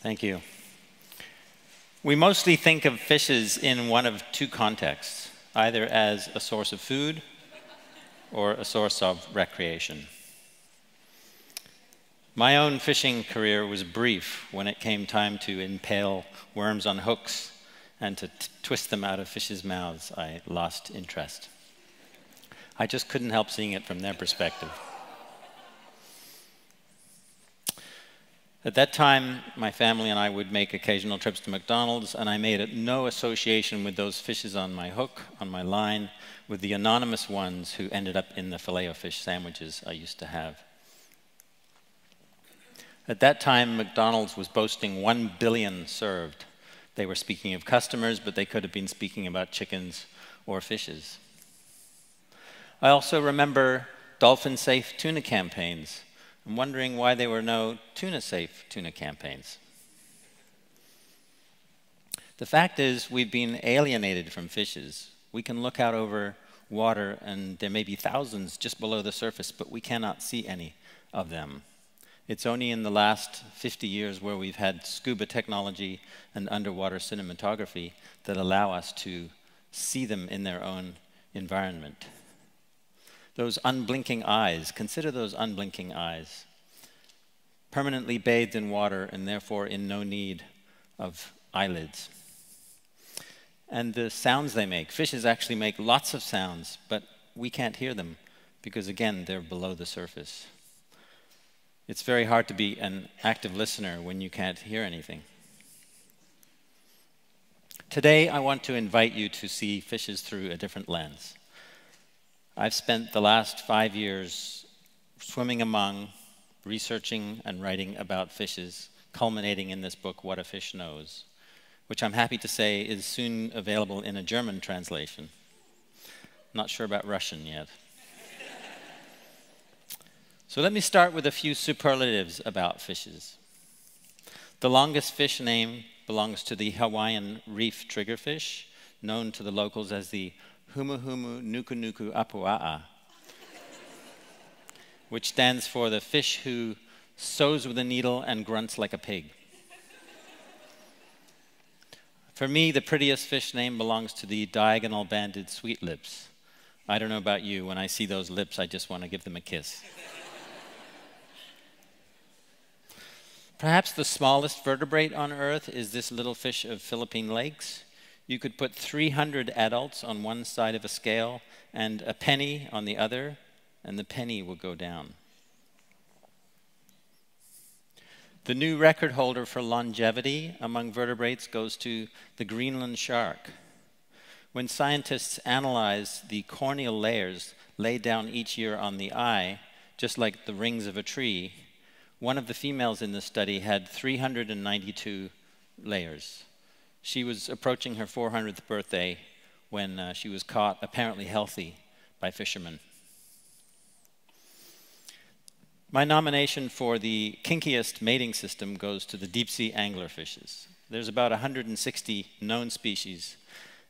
Thank you. We mostly think of fishes in one of two contexts, either as a source of food or a source of recreation. My own fishing career was brief when it came time to impale worms on hooks and to twist them out of fishes' mouths. I lost interest. I just couldn't help seeing it from their perspective. At that time, my family and I would make occasional trips to McDonald's, and I made no association with those fishes on my hook, on my line, with the anonymous ones who ended up in the Filet-O-Fish sandwiches I used to have. At that time, McDonald's was boasting 1 billion served. They were speaking of customers, but they could have been speaking about chickens or fishes. I also remember dolphin-safe tuna campaigns. I'm wondering why there were no tuna-safe tuna campaigns. The fact is, we've been alienated from fishes. We can look out over water, and there may be thousands just below the surface, but we cannot see any of them. It's only in the last 50 years where we've had scuba technology and underwater cinematography that allow us to see them in their own environment. Those unblinking eyes, consider those unblinking eyes, permanently bathed in water and therefore in no need of eyelids. And the sounds they make, fishes actually make lots of sounds, but we can't hear them because, again, they're below the surface. It's very hard to be an active listener when you can't hear anything. Today, I want to invite you to see fishes through a different lens. I've spent the last 5 years swimming among, researching and writing about fishes, culminating in this book, What a Fish Knows, which I'm happy to say is soon available in a German translation. Not sure about Russian yet. So let me start with a few superlatives about fishes. The longest fish name belongs to the Hawaiian reef triggerfish, known to the locals as the Humuhumunukunukuapua'a, which stands for the fish who sews with a needle and grunts like a pig. For me, the prettiest fish name belongs to the diagonal banded sweet lips. I don't know about you, when I see those lips, I just want to give them a kiss. Perhaps the smallest vertebrate on Earth is this little fish of Philippine lakes. You could put 300 adults on one side of a scale and a penny on the other, and the penny will go down. The new record holder for longevity among vertebrates goes to the Greenland shark. When scientists analyze the corneal layers laid down each year on the eye, just like the rings of a tree, one of the females in the study had 392 layers. She was approaching her 400th birthday when she was caught, apparently healthy, by fishermen. My nomination for the kinkiest mating system goes to the deep-sea anglerfishes. There's about 160 known species.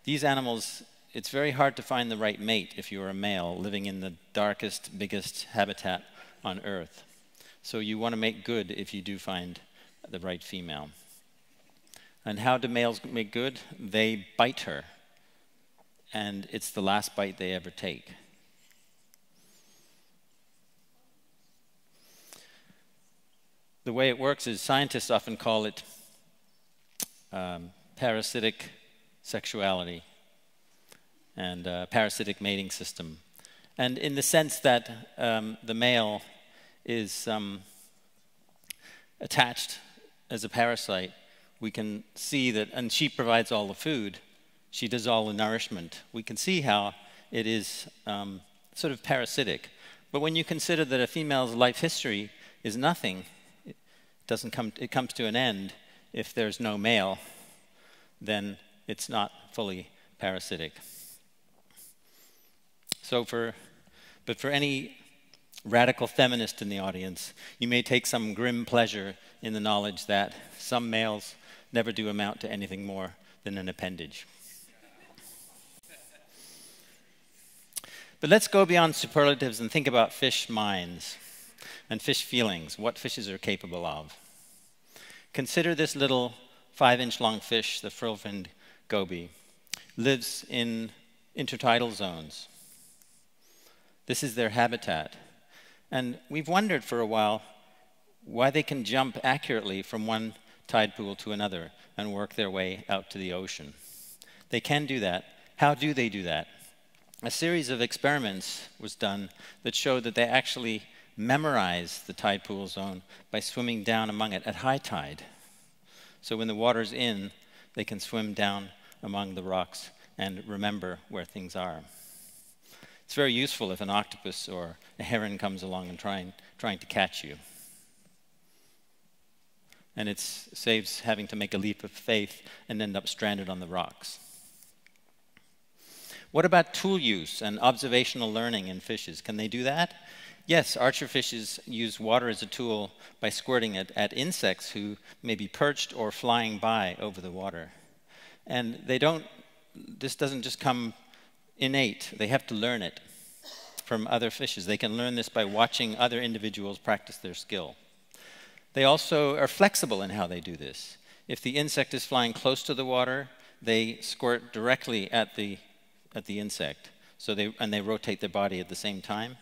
These animals, it's very hard to find the right mate if you're a male living in the darkest, biggest habitat on Earth. So you want to make good if you do find the right female. And how do males make good? They bite her, and it's the last bite they ever take. The way it works is scientists often call it parasitic sexuality and parasitic mating system. And in the sense that the male is attached as a parasite, we can see that, and she provides all the food, she does all the nourishment. We can see how it is sort of parasitic. But when you consider that a female's life history is nothing, it comes to an end if there's no male, then it's not fully parasitic. But for any radical feminist in the audience, you may take some grim pleasure in the knowledge that some males never do amount to anything more than an appendage. But let's go beyond superlatives and think about fish minds and fish feelings, what fishes are capable of. Consider this little 5-inch long fish, the frill-finned goby. Lives in intertidal zones. This is their habitat. And we've wondered for a while why they can jump accurately from one tide pool to another and work their way out to the ocean. They can do that. How do they do that? A series of experiments was done that showed that they actually memorize the tide pool zone by swimming down among it at high tide. So when the water's in, they can swim down among the rocks and remember where things are. It's very useful if an octopus or a heron comes along and trying to catch you. And it saves having to make a leap of faith and end up stranded on the rocks. What about tool use and observational learning in fishes? Can they do that? Yes, archerfishes use water as a tool by squirting it at insects who may be perched or flying by over the water. And they don't, this doesn't just come innate, they have to learn it from other fishes. They can learn this by watching other individuals practice their skill. They also are flexible in how they do this. If the insect is flying close to the water, they squirt directly at the insect, so they rotate their body at the same time.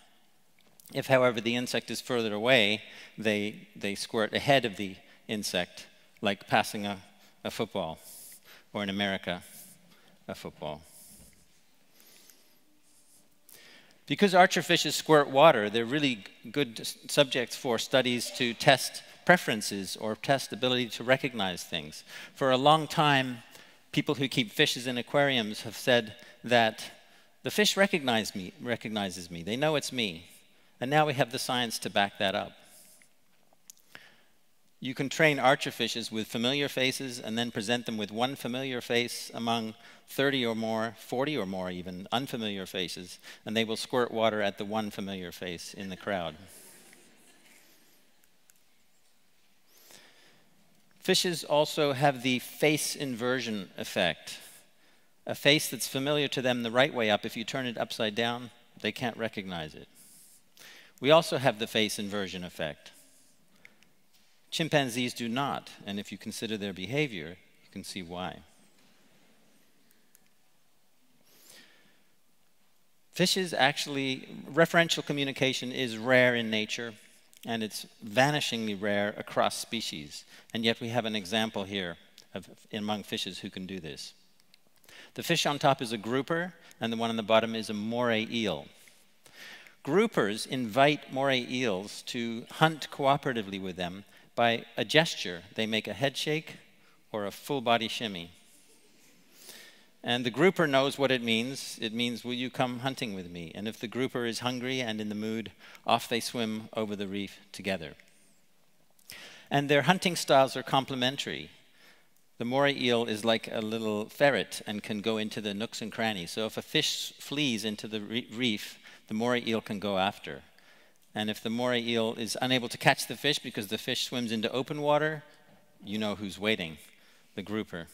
If, however, the insect is further away, they squirt ahead of the insect, like passing a football. Or in America, a football. Because archerfishes squirt water, they're really good subjects for studies to test preferences or test ability to recognize things. For a long time, people who keep fishes in aquariums have said that the fish recognizes me, they know it's me. And now we have the science to back that up. You can train archerfishes with familiar faces and then present them with one familiar face among 30 or more, 40 or more even, unfamiliar faces, and they will squirt water at the one familiar face in the crowd. Fishes also have the face inversion effect. A face that's familiar to them the right way up, if you turn it upside down, they can't recognize it. We also have the face inversion effect. Chimpanzees do not, and if you consider their behavior, you can see why. Fishes actually, referential communication is rare in nature, and it's vanishingly rare across species, and yet we have an example here of, among fishes who can do this. The fish on top is a grouper, and the one on the bottom is a moray eel. Groupers invite moray eels to hunt cooperatively with them by a gesture. They make a head shake or a full body shimmy. And the grouper knows what it means. It means, will you come hunting with me? And if the grouper is hungry and in the mood, off they swim over the reef together. And their hunting styles are complementary. The moray eel is like a little ferret and can go into the nooks and crannies. So if a fish flees into the reef, the moray eel can go after. And if the moray eel is unable to catch the fish because the fish swims into open water, you know who's waiting, the grouper.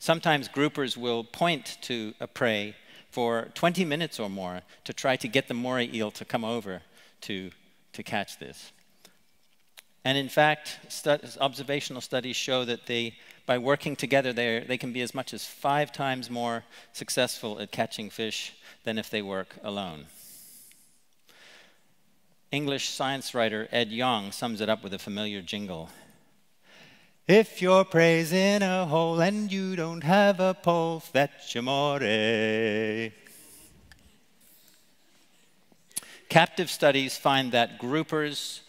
Sometimes groupers will point to a prey for 20 minutes or more to try to get the moray eel to come over to catch this. And in fact, observational studies show that by working together, they can be as much as 5 times more successful at catching fish than if they work alone. English science writer Ed Yong sums it up with a familiar jingle. If your prey's in a hole and you don't have a pole, fetch a moray. Captive studies find that groupers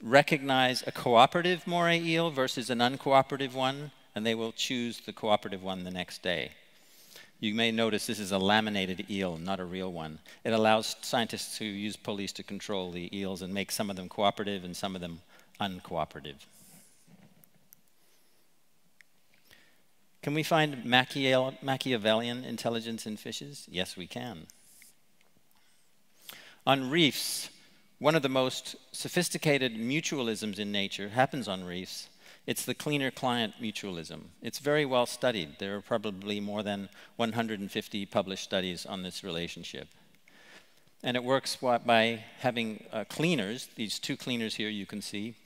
recognize a cooperative moray eel versus an uncooperative one, and they will choose the cooperative one the next day. You may notice this is a laminated eel, not a real one. It allows scientists who use police to control the eels and make some of them cooperative and some of them uncooperative. Can we find Machiavellian intelligence in fishes? Yes, we can. On reefs, one of the most sophisticated mutualisms in nature happens on reefs. It's the cleaner-client mutualism. It's very well studied. There are probably more than 150 published studies on this relationship. And it works by having cleaners, these 2 cleaners here you can see,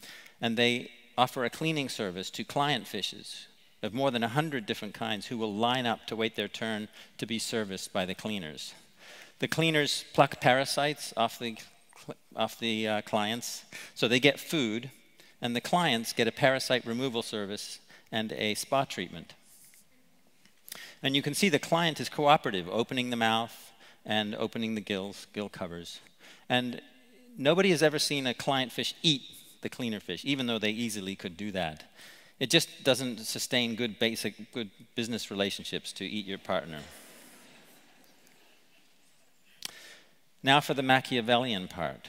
and they offer a cleaning service to client fishes of more than 100 different kinds who will line up to wait their turn to be serviced by the cleaners. The cleaners pluck parasites off the clients, so they get food, and the clients get a parasite removal service and a spa treatment. And you can see the client is cooperative, opening the mouth and opening the gills, gill covers. And nobody has ever seen a client fish eat the cleaner fish, even though they easily could do that. It just doesn't sustain good business relationships to eat your partner. Now for the Machiavellian part.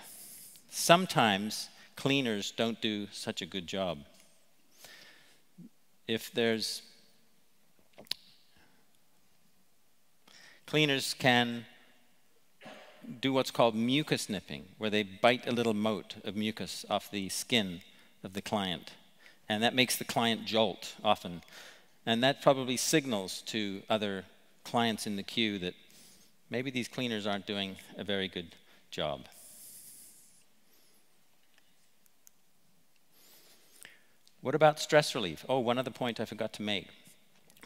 Sometimes cleaners don't do such a good job. Cleaners can do what's called mucus nipping, where they bite a little mote of mucus off the skin of the client. And that makes the client jolt often. And that probably signals to other clients in the queue that maybe these cleaners aren't doing a very good job. What about stress relief? Oh, one other point I forgot to make.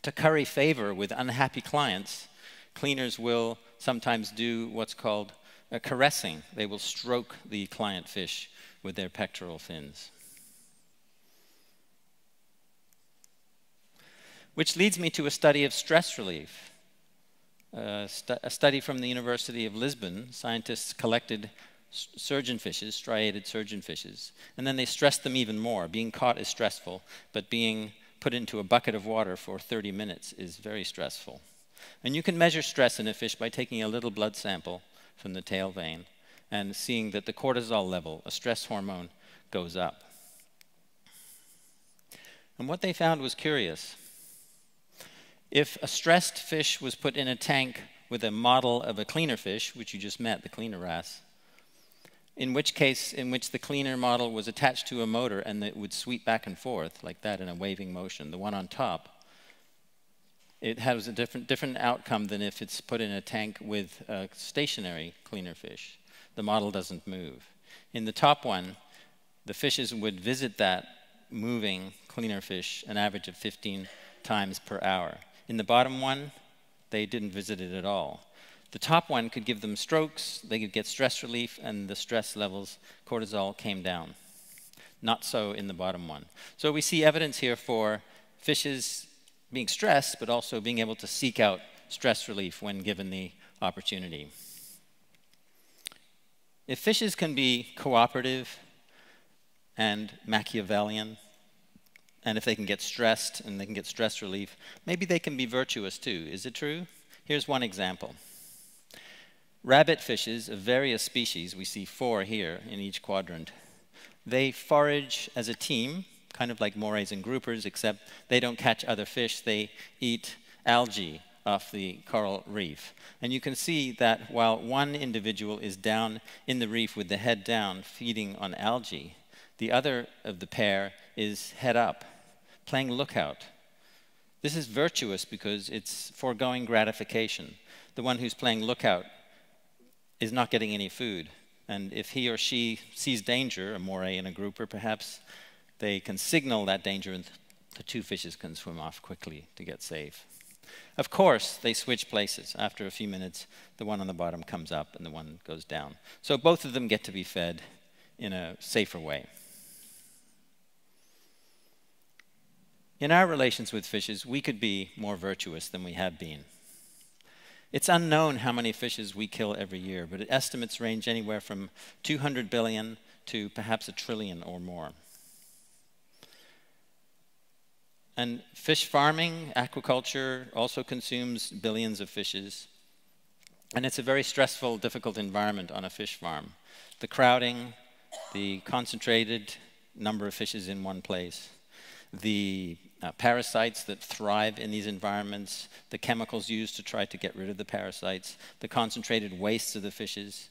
To curry favor with unhappy clients, cleaners will sometimes do what's called caressing. They will stroke the client fish with their pectoral fins. Which leads me to a study of stress relief. A study from the University of Lisbon. Scientists collected surgeon fishes, striated surgeon fishes, and then they stressed them even more. Being caught is stressful, but being put into a bucket of water for 30 minutes is very stressful. And you can measure stress in a fish by taking a little blood sample from the tail vein and seeing that the cortisol level, a stress hormone, goes up. And what they found was curious. If a stressed fish was put in a tank with a model of a cleaner fish, which you just met, the cleaner wrasse, in which the cleaner model was attached to a motor and it would sweep back and forth like that in a waving motion, the one on top, it has a different outcome than if it's put in a tank with a stationary cleaner fish. The model doesn't move. In the top one, the fishes would visit that moving cleaner fish an average of 15 times per hour. In the bottom one, they didn't visit it at all. The top one could give them strokes, they could get stress relief, and the stress levels, cortisol, came down. Not so in the bottom one. So we see evidence here for fishes being stressed, but also being able to seek out stress relief when given the opportunity. If fishes can be cooperative and Machiavellian, and if they can get stressed and they can get stress relief, maybe they can be virtuous too. Is it true? Here's one example. Rabbit fishes of various species, we see 4 here in each quadrant, they forage as a team, kind of like morays and groupers, except they don't catch other fish, they eat algae off the coral reef. And you can see that while one individual is down in the reef with the head down, feeding on algae, the other of the pair is head up, playing lookout. This is virtuous because it's foregoing gratification. The one who's playing lookout is not getting any food, and if he or she sees danger, a moray and a grouper perhaps, they can signal that danger and the two fishes can swim off quickly to get safe. Of course, they switch places. After a few minutes, the one on the bottom comes up and the one goes down. So both of them get to be fed in a safer way. In our relations with fishes, we could be more virtuous than we have been. It's unknown how many fishes we kill every year, but estimates range anywhere from 200 billion to perhaps a trillion or more. And fish farming, aquaculture, also consumes billions of fishes. And it's a very stressful, difficult environment on a fish farm. The crowding, the concentrated number of fishes in one place, the parasites that thrive in these environments, the chemicals used to try to get rid of the parasites, the concentrated wastes of the fishes,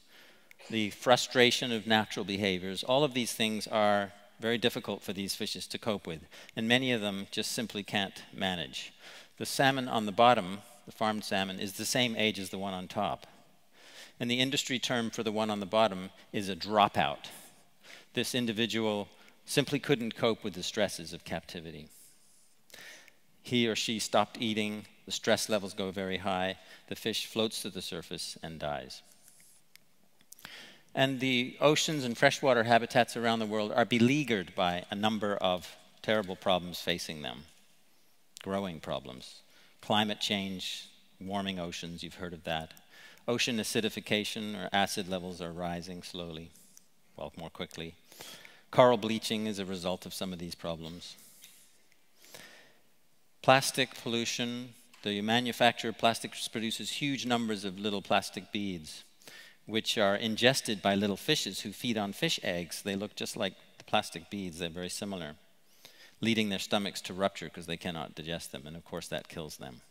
the frustration of natural behaviors, all of these things are very difficult for these fishes to cope with, and many of them just simply can't manage. The salmon on the bottom, the farmed salmon, is the same age as the one on top. And the industry term for the one on the bottom is a dropout. This individual simply couldn't cope with the stresses of captivity. He or she stopped eating, the stress levels go very high, the fish floats to the surface and dies. And the oceans and freshwater habitats around the world are beleaguered by a number of terrible problems facing them, growing problems. Climate change, warming oceans, you've heard of that. Ocean acidification, or acid levels are rising slowly, well, more quickly. Coral bleaching is a result of some of these problems. Plastic pollution, the manufacture of plastics produces huge numbers of little plastic beads, which are ingested by little fishes who feed on fish eggs. They look just like the plastic beads, they're very similar, leading their stomachs to rupture because they cannot digest them, and of course that kills them.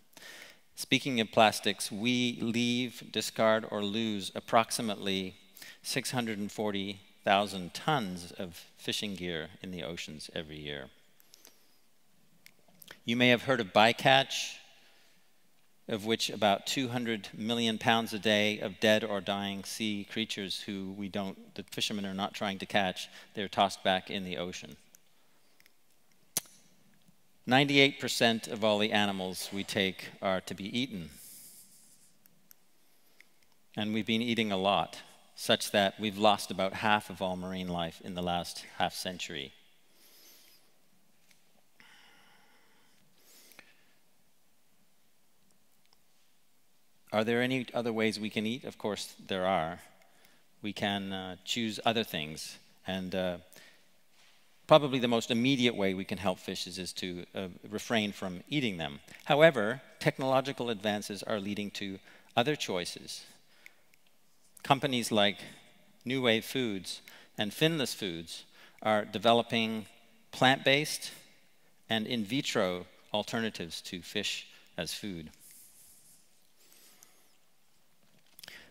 Speaking of plastics, we leave, discard, or lose approximately 640,000 tons of fishing gear in the oceans every year. You may have heard of bycatch, of which about 200 million pounds a day of dead or dying sea creatures who the fishermen are not trying to catch, they're tossed back in the ocean. 98% of all the animals we take are to be eaten. And we've been eating a lot, such that we've lost about half of all marine life in the last half century. Are there any other ways we can eat? Of course there are. We can choose other things, and probably the most immediate way we can help fishes is to refrain from eating them. However, technological advances are leading to other choices. Companies like New Wave Foods and Finless Foods are developing plant-based and in vitro alternatives to fish as food.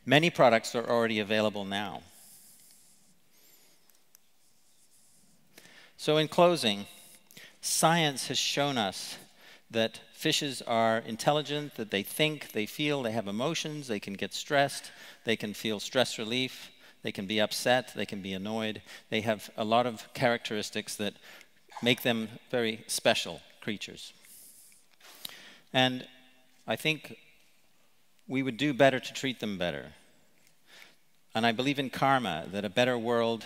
Many products are already available now. So in closing, science has shown us that fishes are intelligent, that they think, they feel, they have emotions, they can get stressed, they can feel stress relief, they can be upset, they can be annoyed. They have a lot of characteristics that make them very special creatures. And I think we would do better to treat them better. And I believe in karma, that a better world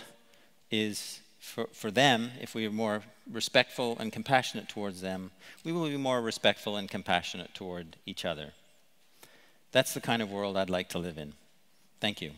is for them. If we are more respectful and compassionate towards them, we will be more respectful and compassionate toward each other. That's the kind of world I'd like to live in. Thank you.